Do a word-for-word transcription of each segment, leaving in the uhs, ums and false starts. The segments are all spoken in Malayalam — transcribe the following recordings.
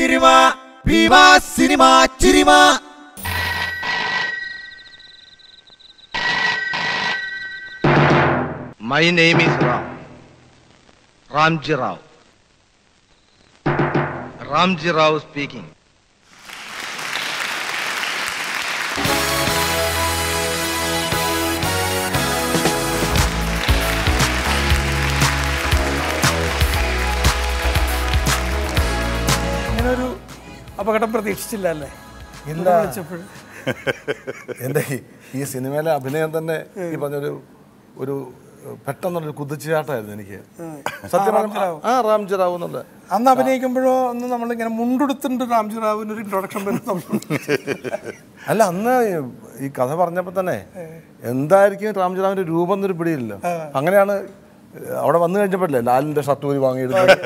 Chirima, Viva Cinema Chirima. My name is Rao. Ramji Rao. Ramji Rao speaking. അപകടം പ്രതീക്ഷിച്ചില്ല അല്ലേ? ഇല്ല. എൻ്റെ ഈ സിനിമയിലെ അഭിനയം തന്നെ ഈ പറഞ്ഞൊരു ഒരു പെട്ടെന്നൊരു കുതിച്ചുചാട്ടായിരുന്നു എനിക്ക്. ആ രാംജി റാവു എന്നുള്ള അന്ന് അഭിനയിക്കുമ്പോഴോ ഒന്ന് നമ്മളിങ്ങനെ മുണ്ടെടുത്തിട്ടുണ്ട്. രാംജി റാവുവിനൊരു ഇൻട്രൊഡക്ഷൻ അല്ല, അന്ന് ഈ കഥ പറഞ്ഞപ്പോൾ തന്നെ എന്തായിരിക്കും രാംജി റാവിൻ്റെ രൂപം എന്നൊരു പിടിയില്ല. അങ്ങനെയാണ് അവിടെ വന്നു കഴിഞ്ഞപ്പോഴല്ലേ ലാലിൻ്റെ ഷർട്ട് കൂടി വാങ്ങിയെടുത്തത്.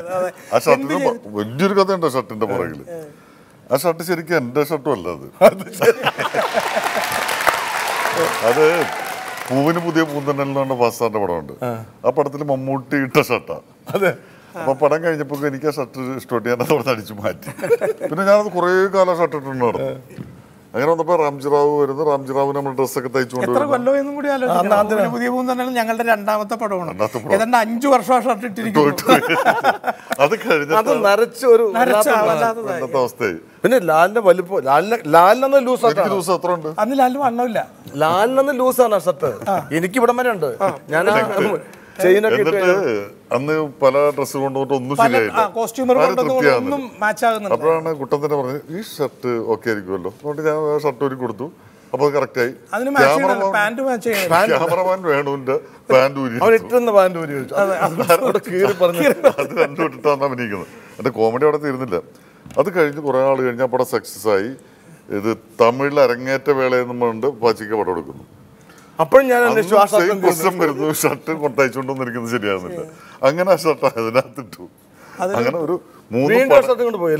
വലിയൊരു കഥയുണ്ട് ഷർട്ടിൻ്റെ പുറകിൽ. ആ ഷർട്ട് ശരിക്കും എൻ്റെ ഷർട്ടും അല്ല, അത് അത് പൂവിന് പുതിയ പൂന്തണ്ണലിൽ പറഞ്ഞ ഫാസ്റ്റാറിൻ്റെ പടമുണ്ട്. ആ പടത്തിൽ മമ്മൂട്ടി ഇട്ട ഷർട്ടാണ് അത്. അപ്പോൾ പടം കഴിഞ്ഞപ്പോൾ എനിക്ക് ആ ഷർട്ട് ഇഷ്ടപ്പെട്ട് ഞാനത് അവിടെ നിന്ന് അടിച്ചു മാറ്റി. പിന്നെ ഞാനത് കുറേ കാലം ഷർട്ട് ഇട്ടുണ്ട് അവിടെ. അങ്ങനെ വന്നപ്പോൾ രാംജി റാവു വരുന്നു. രാംജി റാവു നമ്മൾ ഡ്രസ്സൊക്കെ തയ്ച്ചുകൊണ്ട് പുതിയ പൂന്തണ്ണൽ ഞങ്ങളുടെ രണ്ടാമത്തെ പടമാണ്. അഞ്ചു വർഷം ഷർട്ട് ഇട്ടിരിക്കും. അത് കഴിഞ്ഞ അത് നരച്ച ഒരു അവസ്ഥയായി. പിന്നെ ലാലിന്റെ വലിപ്പം ലാലിനെ ലൂസ് അത്രയുണ്ട്. അന്ന് ലാലിന് വണ്ണമില്ല, ലാലിനന്ന് ലൂസാണ് ഷർട്ട്. എനിക്ക് ഇവിടെ വരെ ഉണ്ട്. ഞാൻ അന്ന് പല ഡ്രസ്സ് കൊണ്ടുപോയിട്ട് ഒന്നും ശരിയായില്ല. അപ്പോഴാണ് കുട്ടൻ തന്നെ പറഞ്ഞത് ഈ ഷർട്ട് ഓക്കെ ആയിരിക്കുമല്ലോ. അതുകൊണ്ട് ഞാൻ ഷർട്ട് ഒരു കൊടുത്തു. അപ്പൊ അത് കറക്റ്റായി. ക്യാമറമാൻ വേണുവിന്റെ പാൻറ്റൂരി പറഞ്ഞു അത് കണ്ടുവിട്ടിട്ടാണ് അഭിനയിക്കുന്നത്. എന്റെ കോമഡി അവിടെ തീരുന്നില്ല. അത് കഴിഞ്ഞ് കുറെ നാൾ കഴിഞ്ഞ് ആ പടം സക്സസ് ആയി. ഇത് തമിഴിൽ അരങ്ങേറ്റ വേളയെന്നും പറഞ്ഞുകൊണ്ട് പാച്ചിക്ക് പടം എടുക്കുന്നു. അപ്പോഴും ഞാൻ പ്രശ്നം വരുന്നു, ഷർട്ട് കൊണ്ടയച്ചുകൊണ്ടിരിക്കുന്നത് ശരിയാകുന്നില്ല. അങ്ങനെ ആ ഷർട്ട് അതിനകത്തിട്ടു. അങ്ങനെ ഒരു മൂന്ന് എന്താ വീണ്ടും ഷർട്ട് ഇപ്പോഴും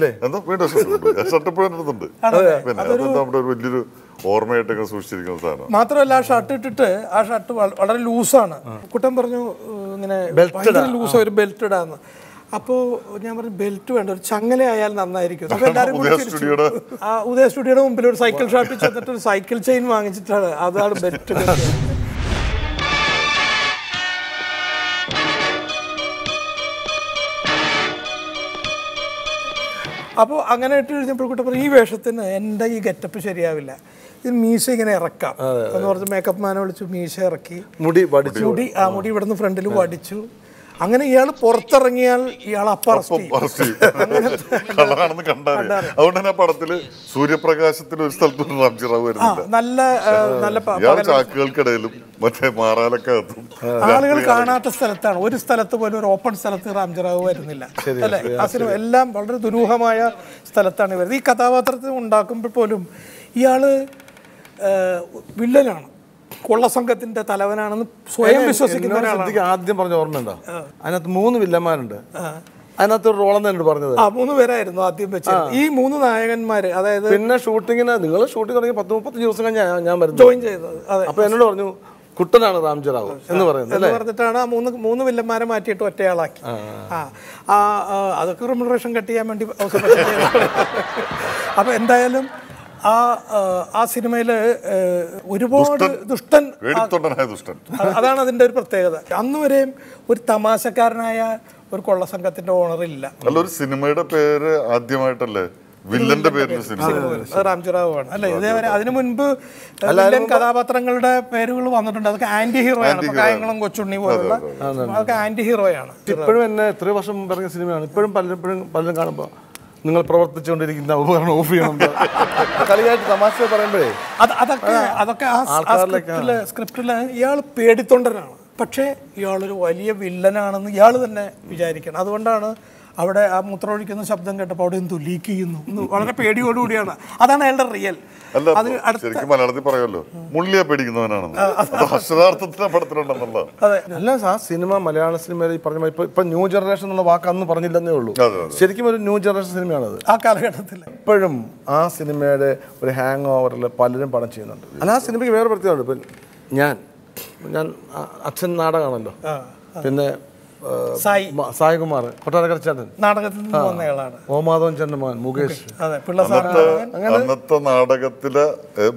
എടുത്തുണ്ട്. പിന്നെ അത് നമ്മുടെ ഒരു വലിയൊരു ഓർമ്മയായിട്ടൊക്കെ സൂക്ഷിച്ചിരിക്കുന്ന സാധനം. മാത്രമല്ല ആ ഷർട്ട് ഇട്ടിട്ട് ആ ഷർട്ട് വളരെ ലൂസാണ്. കുട്ടൻ പറഞ്ഞു ഇങ്ങനെ ലൂസ് ഒരു ബെൽറ്റ് ഇടാന്ന്. അപ്പോൾ ഞാൻ പറഞ്ഞു ബെൽറ്റ് വേണ്ട, ഒരു ചങ്ങലയായാൽ നന്നായിരിക്കും. അപ്പോൾ എല്ലാവരും ആ ഉദയ സ്റ്റുഡിയോയുടെ മുമ്പിൽ ഒരു സൈക്കിൾ ഷോപ്പിൽ ചെന്നിട്ട് ഒരു സൈക്കിൾ ചെയിൻ വാങ്ങിച്ചിട്ടാണ് അതാണ് ബെൽറ്റ്. അപ്പോൾ അങ്ങനെ ഇട്ട് കഴിഞ്ഞപ്പോൾ കൂട്ടം പറഞ്ഞു ഈ വേഷത്തിന് എൻ്റെ ഈ ഗെറ്റപ്പ് ശരിയാവില്ല, ഇത് മീശ ഇങ്ങനെ ഇറക്കാം എന്ന് പറഞ്ഞ് മേക്കപ്പ് മാനെ വിളിച്ചു. മീശ ഇറക്കി മുടി മുടി ആ മുടി ഇവിടെ നിന്ന് ഫ്രണ്ടിൽ വടിച്ചു. അങ്ങനെ ഇയാൾ പുറത്തിറങ്ങിയാൽ ഇയാൾ അപ്പറസ്റ്റിയാണ്. പടത്തില് സൂര്യപ്രകാശത്തിൽ ഒരു സ്ഥലത്തും രാംജി റാവു നല്ല നല്ല ചാക്കുകൾക്കിടയിലും മറ്റേ മാറാലക്കകത്തും ആളുകൾ കാണാത്ത സ്ഥലത്താണ്. ഒരു സ്ഥലത്ത് പോലും ഒരു ഓപ്പൺ സ്ഥലത്ത് രാംജി റാവു വരുന്നില്ല അല്ലെ? ആ സിനിമ എല്ലാം വളരെ ദുരൂഹമായ സ്ഥലത്താണ് വരുന്നത്. ഈ കഥാപാത്രത്തിന് ഉണ്ടാക്കുമ്പോൾ പോലും ഇയാള് വില്ലനാണ്, കൊള്ളസംഘത്തിന്റെ തലവനാണെന്ന് സ്വയം വിശ്വസിക്കുന്ന ഒരാളാണ്. ആദ്യം പറഞ്ഞ ഓർമ്മയുണ്ടോ? അതിനകത്ത് മൂന്ന് വില്ലന്മാരുണ്ട്. അതിനകത്ത് ഒരു റോളെന്ന് എന്നോട് പറഞ്ഞത് ആ മൂന്ന് പേരായിരുന്നു ആദ്യം വെച്ച്. ഈ മൂന്ന് നായകന്മാര് അതായത് പിന്നെ ഷൂട്ടിങ്ങിന് നിങ്ങൾ ഷൂട്ടിംഗ് തുടങ്ങി പത്ത് മുപ്പത്തഞ്ച് ദിവസം കഴിഞ്ഞാൽ ഞാൻ ജോയിൻ ചെയ്തത്. അപ്പൊ എന്നോട് പറഞ്ഞു കുട്ടനാണ് രാംജി റാവു എന്ന് പറയുന്നത് പറഞ്ഞിട്ടാണ് ആ മൂന്ന് മൂന്ന് വില്ലന്മാരെ മാറ്റിയിട്ട് ഒറ്റയാളാക്കി. ആ അതൊക്കെ റെമ്യൂണറേഷൻ കട്ട് ചെയ്യാൻ വേണ്ടി. അപ്പൊ എന്തായാലും ആ ആ സിനിമയില് ഒരുപാട് ദുഷ്ടൻ അതാണ് അതിന്റെ ഒരു പ്രത്യേകത. അന്നുവരെയും ഒരു തമാശക്കാരനായ ഒരു കൊള്ള സംഘത്തിന്റെ ഓണർ ഇല്ല. ഒരു സിനിമയുടെ പേര് ആദ്യമായിട്ടല്ലേ വില്ലന്റെ പേരിൽ രാംജി റാവു ആണ് അല്ലെ? ഇതേവരെ അതിനു മുൻപ് വില്ലൻ കഥാപാത്രങ്ങളുടെ പേരുകൾ വന്നിട്ടുണ്ട്. അതൊക്കെ ആന്റി ഹീറോയാണ്. കായംകുളം കൊച്ചുണ്ണി പോലുള്ള അതൊക്കെ ആന്റി ഹീറോയാണ്. ഇപ്പോഴും എന്നെ എത്ര വർഷം മുമ്പ് ഇറങ്ങിയ സിനിമയാണ്. ഇപ്പോഴും പലപ്പോഴും പലരും കാണുമ്പോൾ നിങ്ങൾ പ്രവർത്തിച്ചുകൊണ്ടിരിക്കുന്ന ഉപകരണം ഓഫ് ചെയ്യണം കളിയായിട്ട് തമാശ പറയുമ്പോഴേ അത് അതൊക്കെ അതൊക്കെ ആ സ്ക്രിപ്റ്റില് ഇയാൾ പേടിത്തൊണ്ടനാണ്. പക്ഷേ ഇയാളൊരു വലിയ വില്ലനാണെന്ന് ഇയാൾ തന്നെ വിചാരിക്കണം. അതുകൊണ്ടാണ് അവിടെ ആ മൂത്രമൊഴിക്കുന്ന ശബ്ദം കേട്ടപ്പോൾ അവിടെ എന്തോ ലീക്ക് ചെയ്യുന്നു വളരെ പേടിയോടുകൂടിയാണ്. അതാണ് അയാളുടെ റിയൽ. മലയാളത്തിൽ പറയുമല്ലോ മുള്ളിയെ പേടിക്കുന്നവനാണ്. അല്ല ആ സിനിമ മലയാള സിനിമയിൽ പറഞ്ഞ ഇപ്പൊ ന്യൂ ജനറേഷൻ എന്നുള്ള വാക്ക് അന്ന് പറഞ്ഞില്ലെന്നേ ഉള്ളൂ. ശരിക്കും ഒരു ന്യൂ ജനറേഷൻ സിനിമയാണത് ആ കാലഘട്ടത്തിൽ. ഇപ്പോഴും ആ സിനിമയുടെ ഒരു ഹാങ് ഓവറിൽ പലരും പടം ചെയ്യുന്നുണ്ട്. അല്ല ആ സിനിമയ്ക്ക് വേറെ പ്രത്യേകമുണ്ട്. ഇപ്പം ഞാൻ ഞാൻ അച്ഛൻ നാടകമാണല്ലോ. പിന്നെ സായി സായികുമാർ കൊട്ടാരക്കര ചേട്ടൻ നാടകത്തിൽ നിന്ന് വന്ന ആളാണ്. ഓമാധവൻ ചേട്ടൻ മകൻ മുകേഷ്. അതെ, പിള്ള സാറാണ്. അന്നത്തെ നാടകത്തിലെ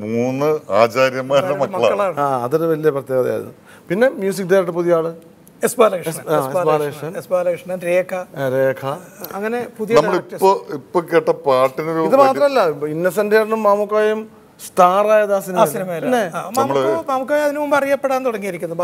മൂന്ന് ആചാര്യന്മാരുടെ മക്കളാണ്. ആ, അതൊരു വലിയ പ്രത്യേകതയായിരുന്നു. പിന്നെ മ്യൂസിക് ഡയറക്ടർ പുതിയ ആള് എസ് ബാലകൃഷ്ണൻ, എസ് ബാലകൃഷ്ണൻ, രേഖ രേഖ അങ്ങനെ പുതിയ. നമ്മളിപ്പോ ഇപ്പൊ കേട്ട പാട്ടിനൊരു ഇത് മാത്രമല്ല, ഇന്നസെന്റേറിനും മാമുക്കായും അറിയപ്പെടാൻ തുടങ്ങിയിരിക്കുന്നു.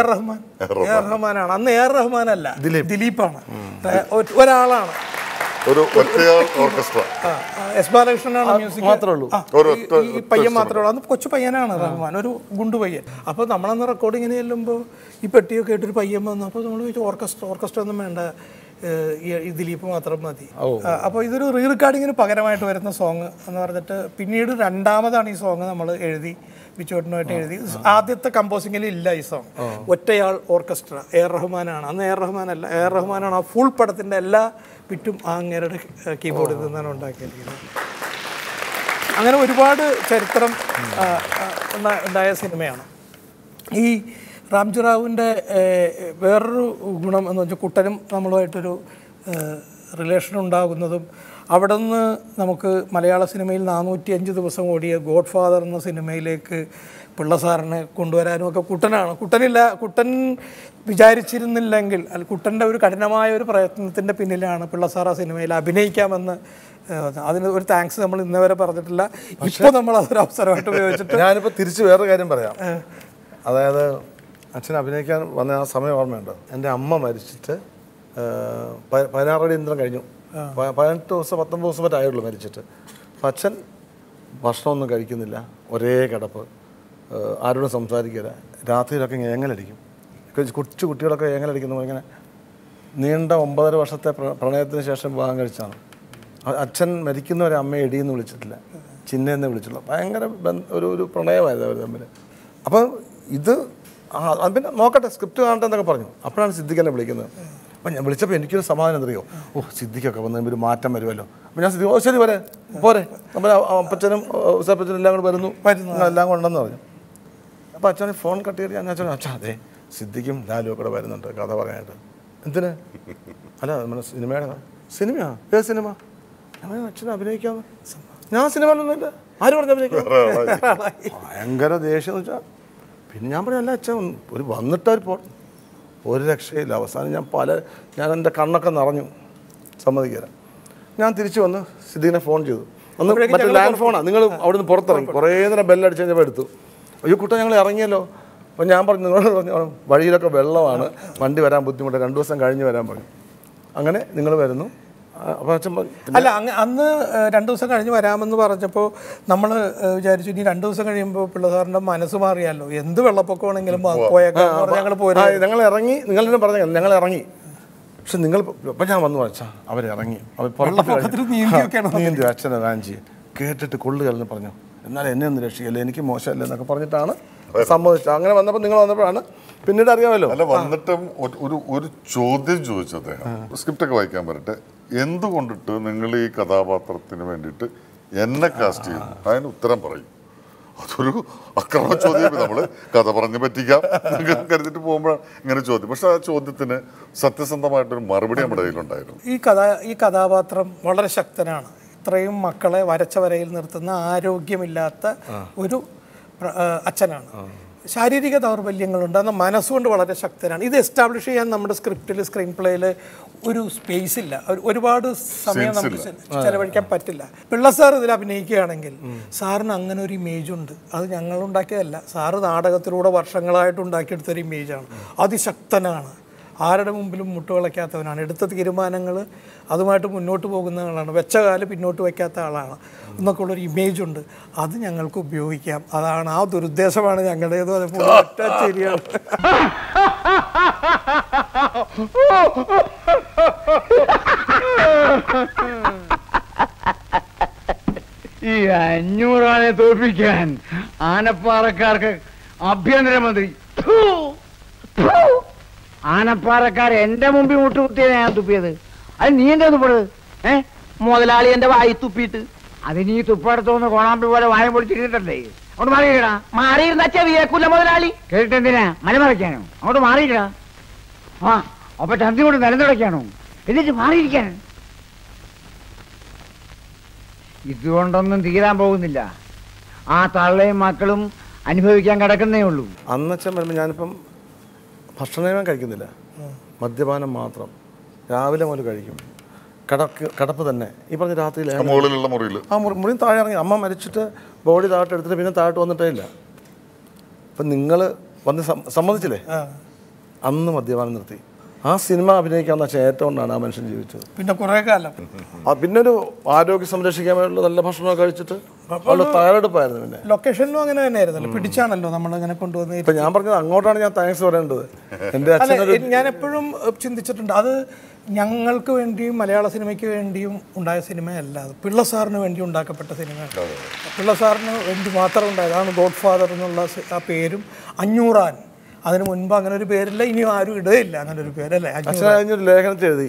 എർ റഹ്മാൻ, എർ റഹ്മാനാണ്. അന്ന് എർ റഹ്മാൻ അല്ല, ദിലീപാണ്. ഒരാളാണ് എസ് ബാലകൃഷ്ണനാണ് മ്യൂസിക് മാത്രമേ ഉള്ളൂ. ഈ പയ്യൻ മാത്രമേ ഉള്ളൂ. അന്ന് കൊച്ചു പയ്യനാണ് റഹ്മാൻ, ഒരു ഗുണ്ടു പയ്യൻ. അപ്പോൾ നമ്മളന്ന് റെക്കോർഡിങ്ങിന് ചെല്ലുമ്പോൾ ഈ പെട്ടിയൊക്കെ ആയിട്ടൊരു പയ്യൻ വന്നു. അപ്പോൾ നമ്മൾ ചോദിച്ചു ഓർക്കസ്ട്ര ഓർക്കസ്ട്ര ഒന്നും വേണ്ട, ദിലീപ് മാത്രം മതി. അപ്പോൾ ഇതൊരു റീ റെക്കോർഡിങ്ങിന് പകരമായിട്ട് വരുന്ന സോങ് എന്ന് പറഞ്ഞിട്ട് പിന്നീട് രണ്ടാമതാണ് ഈ സോങ് നമ്മൾ എഴുതി, ബിച്ചോട്ടനുമായിട്ട് എഴുതി. ആദ്യത്തെ കമ്പോസിങ്ങിൽ ഇല്ല ഈ സോങ്. ഒറ്റയാൾ ഓർക്കസ്ട്ര എ റഹ്മാനാണ്. അന്ന് എ റഹ്മാനല്ല, എ റഹ്മാനാണ് ആ ഫുൾ പടത്തിൻ്റെ എല്ലാ പിറ്റും ആങ്ങേരുടെ കീബോർഡിൽ നിന്നാണ് ഉണ്ടാക്കിയിരിക്കുന്നത്. അങ്ങനെ ഒരുപാട് ചരിത്രം ഉണ്ടായ സിനിമയാണ്. ഈ രാംജി റാവുവിൻ്റെ വേറൊരു ഗുണം എന്ന് വെച്ചാൽ കുട്ടനും നമ്മളുമായിട്ടൊരു റിലേഷൻ ഉണ്ടാകുന്നതും അവിടെ നിന്ന് നമുക്ക് മലയാള സിനിമയിൽ നാനൂറ്റി അഞ്ച് ദിവസം ഓടിയ ഗോഡ്ഫാദർ എന്ന സിനിമയിലേക്ക് പിള്ള സാറിനെ കൊണ്ടുവരാനും ഒക്കെ കുട്ടനാണ്. കുട്ടനില്ല, കുട്ടൻ വിചാരിച്ചിരുന്നില്ലെങ്കിൽ അല്ല, കുട്ടൻ്റെ ഒരു കഠിനമായ ഒരു പ്രയത്നത്തിൻ്റെ പിന്നിലാണ് പിള്ള സാർ ആ സിനിമയിൽ അഭിനയിക്കാമെന്ന്. അതിന് ഒരു താങ്ക്സ് നമ്മൾ ഇന്നേവരെ പറഞ്ഞിട്ടില്ല. ഇപ്പോൾ നമ്മൾ അതൊരു അവസരമായിട്ട് ഉപയോഗിച്ചിട്ട് ഞാനിപ്പോൾ തിരിച്ച് വേറൊരു കാര്യം പറയാം. അതായത് അച്ഛൻ അഭിനയിക്കാൻ വന്ന ആ സമയം ഓർമ്മയുണ്ടോ? എൻ്റെ അമ്മ മരിച്ചിട്ട് പതിനാറടി ഇന്ദ്രം കഴിഞ്ഞു, പതിനെട്ട് ദിവസം പത്തൊമ്പത് ദിവസം വരെ ആയുള്ളൂ മരിച്ചിട്ട്. അപ്പം അച്ഛൻ ഭക്ഷണമൊന്നും കഴിക്കുന്നില്ല, ഒരേ കിടപ്പ്, ആരോടും സംസാരിക്കില്ല. രാത്രിയിലൊക്കെ ഇങ്ങനെ ഏങ്ങലടിക്കും, കൊച്ചു കുട്ടികളൊക്കെ ഏങ്ങലടിക്കുന്നു. ഇങ്ങനെ നീണ്ട ഒമ്പതര വർഷത്തെ പ്രണയത്തിന് ശേഷം വിവാഹം കഴിച്ചാണ്. അച്ഛൻ മരിക്കുന്നവരെ അമ്മയെ എടിയെന്ന് വിളിച്ചിട്ടില്ല, ചിന്നയെന്ന് വിളിച്ചുള്ളൂ. ഭയങ്കര ഒരു ഒരു പ്രണയമായിരുന്നു അവർ തമ്മിൽ. അപ്പം ഇത് ആ പിന്നെ നോക്കട്ടെ, സ്ക്രിപ്റ്റ് കാണട്ടെ എന്നൊക്കെ പറഞ്ഞു. അപ്പോഴാണ് സിദ്ദിഖ് എന്നെ വിളിക്കുന്നത്. അപ്പം ഞാൻ വിളിച്ചപ്പോൾ എനിക്കൊരു സമാധാനം എന്തറിയോ, ഓ സിദ്ദിഖൊക്കെ വന്ന് ഒരു മാറ്റം വരുമല്ലോ. അപ്പം ഞാൻ സിദ്ദിഖ് ഓ ശരി വരെ പോരെ, അപ്പം അപ്പച്ചനും ഉസാപ്പച്ചനും എല്ലാം കൂടെ വരുന്നു, എല്ലാം കൊണ്ടെന്ന് പറഞ്ഞു. അപ്പോൾ അച്ഛൻ ഫോൺ കട്ട് ചെയ്ത് ഞാൻ അച്ഛൻ അച്ഛാ അതെ സിദ്ദിഖും ലാലുവൊക്കെ കൂടെ വരുന്നുണ്ട് കഥ പറയാനായിട്ട്. എന്തിന്? അല്ല നമ്മുടെ സിനിമയുടെ സിനിമയാ. ഏത് സിനിമ? അച്ഛനെ അഭിനയിക്കാമെന്ന്. ഞാൻ സിനിമയിലൊന്നുമില്ല. ആരും പറഞ്ഞു അഭിനയിക്കാം. ഭയങ്കര ദേഷ്യം എന്ന് വെച്ചാൽ പിന്നെ ഞാൻ പറഞ്ഞല്ല അച്ഛൻ ഒരു വന്നിട്ടവർ പോ ഒരു രക്ഷയില്ല. അവസാനം ഞാൻ പല ഞാൻ എൻ്റെ കണ്ണൊക്കെ നിറഞ്ഞു, സമ്മതിക്കില്ല. ഞാൻ തിരിച്ചു വന്ന് സിദ്ദീഖിനെ ഫോൺ ചെയ്തു. ഒന്ന് മറ്റേ ലാൻഡ് ഫോണാണ്, നിങ്ങൾ അവിടെ നിന്ന് പുറത്തിറങ്ങി. കുറേ നേരം ബെല്ലടിച്ച് കഴിഞ്ഞപ്പോൾ എടുത്തു. അയ്യോ കുട്ടൻ ഞങ്ങൾ ഇറങ്ങിയല്ലോ. അപ്പം ഞാൻ പറഞ്ഞു നിങ്ങളോട് പറഞ്ഞു വഴിയിലൊക്കെ വെള്ളമാണ്, വണ്ടി വരാൻ ബുദ്ധിമുട്ട്, രണ്ട് ദിവസം കഴിഞ്ഞ് വരാൻ പറഞ്ഞു. അങ്ങനെ നിങ്ങൾ വരുന്നു. അല്ല അന്ന് രണ്ടു ദിവസം കഴിഞ്ഞ് വരാമെന്ന് പറഞ്ഞപ്പോൾ നമ്മൾ വിചാരിച്ചു ഇനി രണ്ടു ദിവസം കഴിയുമ്പോൾ പിള്ള സാറിൻ്റെ മനസ്സ് മാറിയാലോ, എന്ത് വെള്ളപ്പൊക്കമാണെങ്കിലും പോയേക്കാം. ഞങ്ങൾ പോരാ, ഞങ്ങൾ ഇറങ്ങി, നിങ്ങൾ തന്നെ പറഞ്ഞ ഞങ്ങൾ ഇറങ്ങി. പക്ഷെ നിങ്ങൾ ഇപ്പം ഞാൻ വന്നു വച്ചാൽ അവരിറങ്ങി, അവർ നീന്തി അച്ഛനെ റാഞ്ചി കേട്ടിട്ട് കൊള്ളുകയെന്ന് പറഞ്ഞു. എന്നാലും എന്നെ ഒന്ന് രക്ഷിക്കല്ലേ, എനിക്ക് മോശമല്ല എന്നൊക്കെ പറഞ്ഞിട്ടാണ് സമ്മതിച്ചു. അങ്ങനെ വന്നപ്പോൾ നിങ്ങൾ വന്നപ്പോഴാണ് പിന്നീട് അറിയാമല്ലോ. അല്ല വന്നിട്ടും ഒരു ഒരു ചോദ്യം ചോദിച്ചു അദ്ദേഹം, സ്ക്രിപ്റ്റൊക്കെ വായിക്കാൻ പറയട്ടെ, എന്തുകൊണ്ടിട്ട് നിങ്ങൾ ഈ കഥാപാത്രത്തിന് വേണ്ടിയിട്ട് എന്നെ കാസ്റ്റ് ചെയ്യുന്നു? അതിന് ഉത്തരം പറയും. അതൊരു അക്രമ ചോദ്യം. നമ്മൾ കഥ പറഞ്ഞ് പറ്റിക്കാം കരുതിട്ട് പോകുമ്പോഴാണ് ഇങ്ങനെ ചോദ്യം. പക്ഷെ ആ ചോദ്യത്തിന് സത്യസന്ധമായിട്ടൊരു മറുപടി നമ്മുടെ കയ്യിലുണ്ടായിരുന്നു. ഈ കഥ ഈ കഥാപാത്രം വളരെ ശക്തനാണ്. ഇത്രയും മക്കളെ വരച്ച വരയിൽ നിർത്തുന്ന ആരോഗ്യമില്ലാത്ത ഒരു അച്ഛനാണ്. ശാരീരിക ദൗർബല്യങ്ങളുണ്ട്, എന്നാൽ മനസ്സുകൊണ്ട് വളരെ ശക്തനാണ്. ഇത് എസ്റ്റാബ്ലിഷ് ചെയ്യാൻ നമ്മുടെ സ്ക്രിപ്റ്റിൽ സ്ക്രീൻ പ്ലേയിൽ ഒരു സ്പേസ് ഇല്ല, ഒരുപാട് സമയം നമുക്ക് ചെലവഴിക്കാൻ പറ്റില്ല. പിള്ള സാർ ഇതിൽ അഭിനയിക്കുകയാണെങ്കിൽ സാറിന് അങ്ങനെ ഒരു ഇമേജ് ഉണ്ട്, അത് ഞങ്ങളുണ്ടാക്കിയതല്ല. സാറ് നാടകത്തിലൂടെ വർഷങ്ങളായിട്ട് ഉണ്ടാക്കിയെടുത്തൊരു ഇമേജാണ്. അതിശക്തനാണ്, ആരുടെ മുമ്പിലും മുട്ടുവിളയ്ക്കാത്തവനാണ്, എടുത്ത തീരുമാനങ്ങൾ അതുമായിട്ട് മുന്നോട്ട് പോകുന്ന ആളാണ്, വെച്ച കാല് പിന്നോട്ട് വയ്ക്കാത്ത ആളാണ് എന്നൊക്കെ ഉള്ളൊരു ഇമേജുണ്ട്. അത് ഞങ്ങൾക്ക് ഉപയോഗിക്കാം, അതാണ് ആ ദുരുദ്ദേശമാണ് ഞങ്ങളുടേത്. അതുപോലെ ഒറ്റ ശരിയാണ്. ഈ അഞ്ഞൂറാനെ തോൽപ്പിക്കാൻ ആനപ്പാറക്കാർക്ക് ആഭ്യന്തരമന്ത്രി ആനപ്പാറക്കാരെ എന്റെ മുമ്പിൽ മുട്ടുകുത്തിയാണ് ഞാൻ തുപ്പിയത്. അത് നീ എന്റെ തുപ്പത്? ഏഹ് മുതലാളി എന്റെ വായി തുപ്പിയിട്ട് അത് നീ തുപ്പടുത്തോന്ന് കോണാമ്പി പോലെ വായം പൊളിച്ചിരുന്നിട്ടല്ലേ? അങ്ങോട്ട് മാറിയിട്ടാ. മാറിയിരുന്നച്ചാ വിയക്കൂല മുതലാളി. കേട്ടിട്ടെന്തിനാ? മലമറയ്ക്കാനോ? അങ്ങോട്ട് മാറിയിട്ടാ. ആ അപ്പൊ ചന്തി കൊണ്ട് നിലനിടയ്ക്കാണോ? എന്നിട്ട് മാറിയിരിക്കാൻ. ഇതുകൊണ്ടൊന്നും തീരാൻ പോകുന്നില്ല. ആ തള്ളയും മക്കളും അനുഭവിക്കാൻ കിടക്കുന്നേ ഉള്ളൂ. അന്നച്ഛൻ വരുമ്പോൾ ഞാനിപ്പം ഭക്ഷണം കഴിക്കുന്നില്ല, മദ്യപാനം മാത്രം. രാവിലെ മുതൽ കഴിക്കും, കടക്ക് കടപ്പ് തന്നെ. ഈ പറഞ്ഞ രാത്രിയിൽ ആ മുറി മുറിയും താഴെ ഇറങ്ങി. അമ്മ മരിച്ചിട്ട് ബോഡി താഴോട്ട് എടുത്തിട്ട് പിന്നെ താഴോട്ട് വന്നിട്ടേ ഇല്ല. അപ്പം നിങ്ങൾ വന്ന് സമ്മതിച്ചില്ലേ? അന്ന് മദ്യപാനം നിർത്തി. ആ സിനിമ അഭിനയിക്കാവുന്ന ഏറ്റവും കൊണ്ടാണ് ആ മനുഷ്യൻ ജീവിച്ചത്. പിന്നെ കുറേ കാലം ആ പിന്നൊരു ആരോഗ്യം സംരക്ഷിക്കാൻ വേണ്ടിയുള്ള നല്ല ഭക്ഷണമൊക്കെ കഴിച്ചിട്ട് അവളുടെ തയ്യാറെടുപ്പായിരുന്നു. പിന്നെ ലൊക്കേഷനിലും അങ്ങനെ തന്നെയായിരുന്നല്ലോ, പിടിച്ചാണല്ലോ നമ്മളങ്ങനെ കൊണ്ടുവന്നത്. ഇപ്പം ഞാൻ പറഞ്ഞത് അങ്ങോട്ടാണ് ഞാൻ താങ്ക്സ് പറയേണ്ടത്. എൻ്റെ അച്ഛൻ ഞാൻ എപ്പോഴും ചിന്തിച്ചിട്ടുണ്ട്, അത് ഞങ്ങൾക്ക് വേണ്ടിയും മലയാള സിനിമയ്ക്ക് വേണ്ടിയും ഉണ്ടായ സിനിമയല്ല, അത് പിള്ള സാറിന് വേണ്ടി ഉണ്ടാക്കപ്പെട്ട സിനിമയാണ്. പിള്ള സാറിന് വേണ്ടി മാത്രം ഉണ്ടായത്. അതാണ് ഗോഡ് ഫാദർ എന്നുള്ള ആ പേരും. അഞ്ഞൂറാൻ അതിന് മുൻപ് അങ്ങനെ ഒരു പേരില്ല, ഇനി ആരും ഇടയില്ല അങ്ങനെ ഒരു പേരല്ലേ. ലേഖനത്തിൽ എഴുതി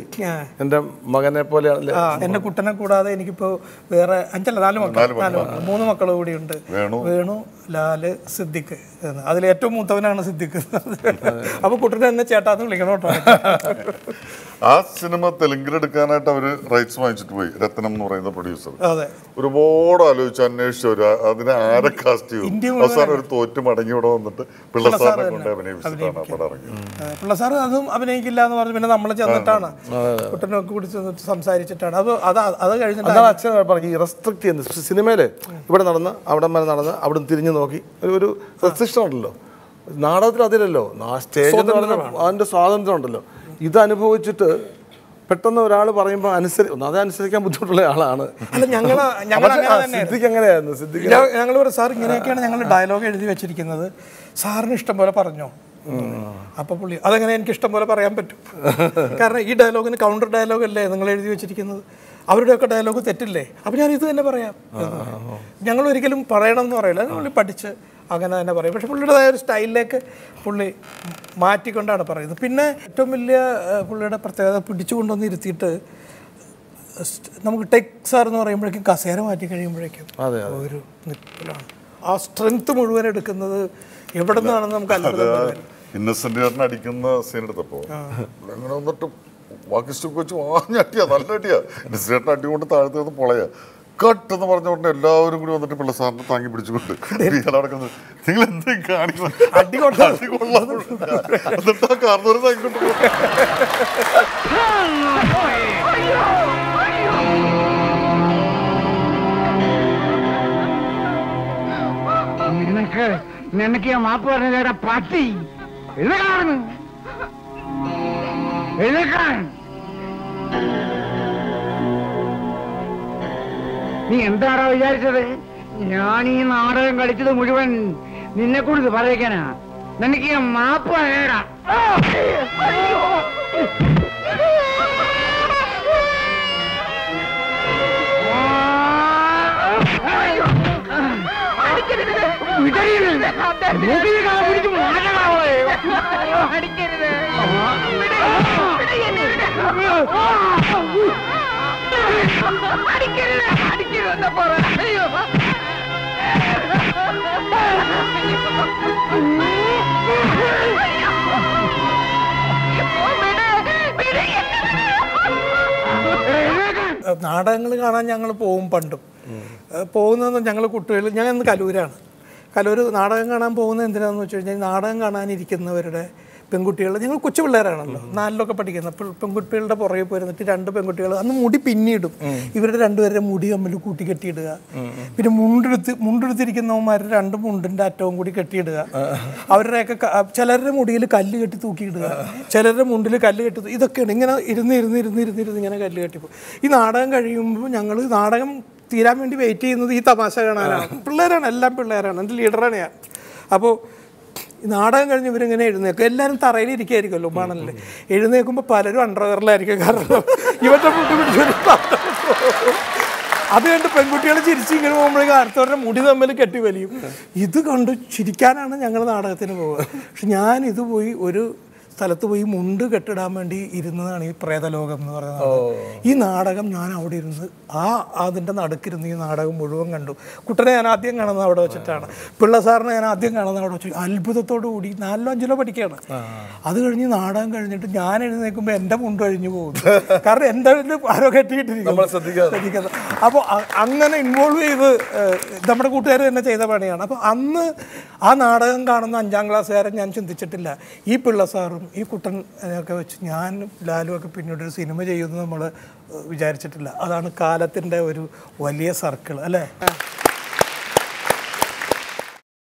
എൻ്റെ മകനെ പോലെയാണ്. ആ എൻ്റെ കുട്ടനെ കൂടാതെ എനിക്കിപ്പോൾ വേറെ അഞ്ചല്ല നാല് മക്കൾ നാല് മക്കൾ മൂന്ന് മക്കൾ കൂടിയുണ്ട്. വേണു, ലാല്, സിദ്ദിഖ്. അതിൽ ഏറ്റവും മൂത്തവനാണ് സിദ്ദിഖ്. അപ്പോൾ കുട്ടനെ എന്നെ ചേട്ടാന്ന് വിളിക്കണം കേട്ടോ. ആ സിനിമ തെലുങ്കിലെടുക്കാനായിട്ട് അവർ റൈറ്റ്സ് വാങ്ങിച്ചിട്ട് പോയി, രത്നം എന്ന് പറയുന്ന പ്രൊഡ്യൂസർ. ഒരുപാട് ആലോചിച്ച് അന്വേഷിച്ചവർ അതിനെ ആരെ കാസ്റ്റ് ചെയ്തു. അവസാനം ഒരു തോറ്റ് മടങ്ങി ഇവിടെ വന്നിട്ട് പിള്ള സാറിനെ കൊണ്ട് അഭിനയിപ്പിച്ചിട്ടാണ് അവിടെ ഇറങ്ങിയത്. പിള്ള സാർ അതും അഭിനയിക്കില്ല എന്ന് പറഞ്ഞു. പിന്നെ നമ്മൾ ചെന്നിട്ടാണ് കുട്ടനൊക്കെ കൂടി ചെന്നിട്ട് സംസാരിച്ചിട്ടാണ്. അത് അത് അത് കഴിഞ്ഞിട്ട് അച്ഛൻ പറഞ്ഞു ഈ റെസ്ട്രിക്ട് ചെയ്യുന്നത് സിനിമയിൽ ഇവിടെ നടന്ന് അവിടെ വരെ നടന്ന് അവിടെ തിരിഞ്ഞു നോക്കി ഒരു റെസ്ട്രിക്ഷൻ ഉണ്ടല്ലോ. നാടകത്തിൽ അതിലല്ലോ സ്റ്റേജിൽ അതിൻ്റെ സ്വാതന്ത്ര്യം ഉണ്ടല്ലോ. ഇതനുഭവിച്ചിട്ട് പെട്ടെന്ന് ഒരാൾ പറയുമ്പോൾ അനുസരി അത് അനുസരിക്കാൻ ബുദ്ധിമുട്ടുള്ള ആളാണ്. അല്ല ഞങ്ങൾ സിദ്ദിഖ് എങ്ങനെയായിരുന്നു? സിദ്ദിഖ് ഞങ്ങൾ പറയും സാർ ഇങ്ങനെയൊക്കെയാണ് ഞങ്ങൾ ഡയലോഗ് എഴുതി വെച്ചിരിക്കുന്നത്, സാറിന് ഇഷ്ടം പോലെ പറഞ്ഞോ. അപ്പോൾ പുള്ളി അതെങ്ങനെ എനിക്കിഷ്ടം പോലെ പറയാൻ പറ്റും, കാരണം ഈ ഡയലോഗിന് കൗണ്ടർ ഡയലോഗല്ലേ നിങ്ങൾ എഴുതി വെച്ചിരിക്കുന്നത്, അവരുടെയൊക്കെ ഡയലോഗ് തെറ്റില്ലേ, അപ്പം ഞാൻ ഇത് തന്നെ പറയാം. ഞങ്ങൾ ഒരിക്കലും പറയണമെന്ന് പറയില്ല, പുള്ളി പഠിച്ച് അങ്ങനെ തന്നെ പറയും. പക്ഷെ പുള്ളിയുടേതായ ഒരു സ്റ്റൈലിലേക്ക് പുള്ളി മാറ്റിക്കൊണ്ടാണ് പറയുന്നത്. പിന്നെ ഏറ്റവും വലിയ പുള്ളിയുടെ പ്രത്യേകത പിടിച്ചുകൊണ്ടുവന്ന് ഇരുത്തിയിട്ട് നമുക്ക് ടെക് സാർ എന്ന് പറയുമ്പോഴേക്കും കസേര മാറ്റി കഴിയുമ്പോഴേക്കും ഒരു നിൽപ്പിലാണ് ആ സ്ട്രെങ്ത് മുഴുവൻ എടുക്കുന്നത്. എവിടെ നിന്നാണെന്ന് നമുക്ക് അത്ഭുതം. ഇന്നസെന്റ് അടിക്കുന്ന സീൻ എടുത്തപ്പോൾ അങ്ങനെ വന്നിട്ട് ബാക്കി സ്റ്റോക്ക് വെച്ച് വാങ്ങി അടിയാ, നല്ല അടിയാ. ഇന്നസെന്റ് അടികൊണ്ട് താഴത്ത് നിന്ന് പൊളയാ കട്ടെന്ന് പറഞ്ഞ ഉടനെ എല്ലാവരും കൂടി വന്നിട്ട് പിള്ള സാറിനെ താങ്ങി പിടിച്ചുകൊണ്ട് നടക്കുന്നത്. നിങ്ങൾ എന്തെങ്കിലും കാണിക്കണം. നിനക്ക് നിനക്ക് ഞാൻ മാപ്പ് പറഞ്ഞ പട്ടി എഴുതാണ് എഴുതാൻ. നീ എന്താണോ വിചാരിച്ചത്? ഞാൻ ഈ നാടകം കളിച്ചത് മുഴുവൻ നിന്നെ കൂടുതൽ പറയിക്കാനാ. നിനക്ക് ഞാൻ മാപ്പ് പറയടാ. നാടകങ്ങൾ കാണാൻ ഞങ്ങൾ പോകും. പണ്ടും പോകുന്നതെന്ന് ഞങ്ങൾ കുട്ടികൾ ഞങ്ങൾ ഇന്ന് കലൂരാണ്. കലൂർ നാടകം കാണാൻ പോകുന്നത് എന്തിനാണെന്ന് വെച്ച് കഴിഞ്ഞാൽ നാടകം കാണാനിരിക്കുന്നവരുടെ പെൺകുട്ടികളുടെ ഞങ്ങൾ കൊച്ചു പിള്ളേരാണല്ലോ, നാലിലൊക്കെ പഠിക്കുന്ന പെൺകുട്ടികളുടെ പുറകെ പോയിരുന്നിട്ട് രണ്ട് പെൺകുട്ടികൾ അന്ന് മുടി പിന്നീടും ഇവരുടെ രണ്ടുപേരുടെ മുടി തമ്മിൽ കൂട്ടി കെട്ടിയിടുക, പിന്നെ മുണ്ടെടുത്ത് മുണ്ടെടുത്തിരിക്കുന്നവന്മാരുടെ രണ്ട് മുണ്ടിൻ്റെ അറ്റവും കൂടി കെട്ടിയിടുക, അവരുടെയൊക്കെ ചിലരുടെ മുടിയിൽ കല്ല് കെട്ടി തൂക്കിയിടുക, ചിലരുടെ മുണ്ടിൽ കല്ല് കെട്ടി, ഇതൊക്കെയാണ് ഇങ്ങനെ ഇരുന്ന് ഇരുന്ന് ഇരുന്ന് ഇരുന്നിരുന്ന് ഇങ്ങനെ കല്ല് കെട്ടിപ്പോൾ ഈ നാടകം കഴിയുമ്പോൾ ഞങ്ങൾ നാടകം തീരാൻ വേണ്ടി വെയിറ്റ് ചെയ്യുന്നത് ഈ തമാശ കാണാനാണ്. പിള്ളേരാണ്, എല്ലാം പിള്ളേരാണ്. എൻ്റെ ലീഡറാണ് ഞാൻ. അപ്പോൾ നാടകം കഴിഞ്ഞ് ഇവരിങ്ങനെ എഴുന്നേക്കും. എല്ലാവരും തറയിലിരിക്കുമായിരിക്കുമല്ലോ മണലിൽ. എഴുന്നേൽക്കുമ്പോൾ പലരും അണ്ടർവെയറിലായിരിക്കും, കാരണം ഇവരുടെ മുട്ടി പിടിച്ചൊരു അത് കണ്ട് പെൺകുട്ടികൾ ചിരിച്ചിങ്ങനെ പോകുമ്പോഴേക്കും അടുത്തവരുടെ മുടി തമ്മിൽ കെട്ടി വലിയും. ഇത് കണ്ട് ചിരിക്കാനാണ് ഞങ്ങൾ നാടകത്തിന് പോകുക. പക്ഷെ ഞാൻ ഇത് പോയി ഒരു സ്ഥലത്ത് പോയി മുണ്ട് കെട്ടിടാൻ വേണ്ടി ഇരുന്നതാണ് ഈ പ്രേതലോകം എന്ന് പറയുന്നത്. ഈ നാടകം ഞാൻ അവിടെ ഇരുന്ന് ആ അതിൻ്റെ നടുക്കിരുന്ന് ഈ നാടകം മുഴുവൻ കണ്ടു. കുട്ടനെ ഞാൻ ആദ്യം കാണുന്നത് അവിടെ വെച്ചിട്ടാണ്, പിള്ള സാറിനെ ഞാൻ ആദ്യം കാണുന്നത് അവിടെ വെച്ചു. അത്ഭുതത്തോടു കൂടി നാലിലോ അഞ്ചിലോ പഠിക്കുകയാണ്. അത് കഴിഞ്ഞ് നാടകം കഴിഞ്ഞിട്ട് ഞാൻ എഴുന്നേൽക്കുമ്പോൾ എൻ്റെ മുണ്ട് കഴിഞ്ഞു പോകുന്നു, കാരണം എൻ്റെ ആരോ കെട്ടിയിട്ടിരിക്കും ശ്രദ്ധിക്കാതെ. അപ്പോൾ അങ്ങനെ ഇൻവോൾവ് ചെയ്ത് നമ്മുടെ കൂട്ടുകാർ തന്നെ ചെയ്ത പണിയാണ്. അപ്പോൾ അന്ന് ആ നാടകം കാണുന്ന അഞ്ചാം ക്ലാസ്സുകാരൻ ഞാൻ ചിന്തിച്ചിട്ടില്ല. ഈ പിള്ള സാറും ഈ കുട്ടൻ ഒക്കെ വെച്ച് ഞാൻ ലാലുമൊക്കെ പിന്നീടൊരു സിനിമ ചെയ്യുമെന്ന് നമ്മൾ വിചാരിച്ചിട്ടില്ല. അതാണ് കാലത്തിൻ്റെ ഒരു വലിയ സർക്കിൾ, അല്ലേ?